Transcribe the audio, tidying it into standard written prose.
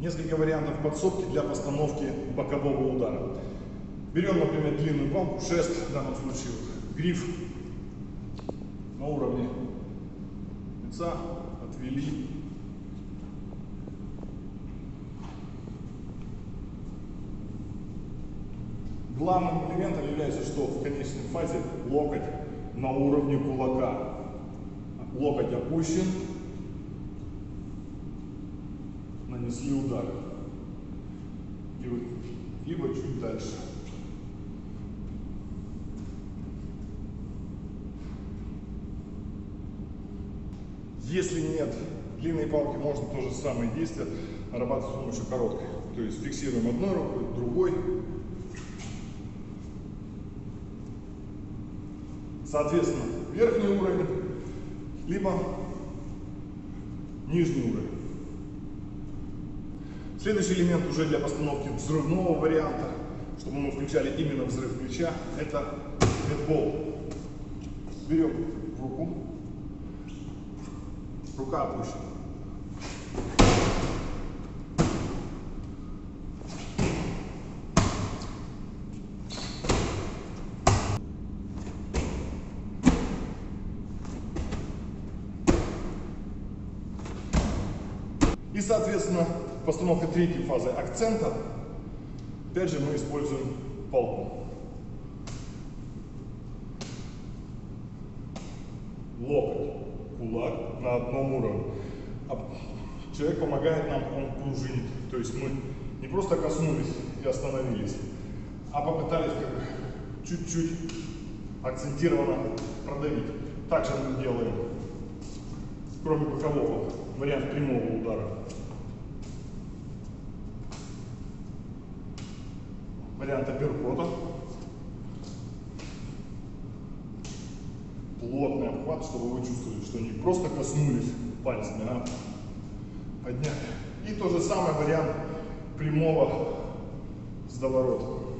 Несколько вариантов подсобки для постановки бокового удара. Берем, например, длинную палку, шест, в данном случае вот, гриф на уровне лица, отвели. Главным элементом является, что в конечной фазе локоть на уровне кулака. Локоть опущен, нанесли удар, либо чуть дальше. Если нет длинной палки, можно то же самое действие нарабатывать с помощью короткой. То есть фиксируем одной рукой, другой. Соответственно, верхний уровень, либо нижний уровень. Следующий элемент уже для постановки взрывного варианта, чтобы мы включали именно взрыв плеча, это хедбол. Берем руку, рука опущена. И, соответственно, постановка третьей фазы акцента. Опять же, мы используем палку. Локоть, кулак на одном уровне. Человек помогает нам, он пружинит. То есть мы не просто коснулись и остановились, а попытались чуть-чуть акцентированно продавить. Также мы делаем, кроме бокового, вариант прямого удара. Вариант апперкота. Плотный обхват, чтобы вы чувствовали, что не просто коснулись пальцами, а подняли. И тот же самый вариант прямого с доворота.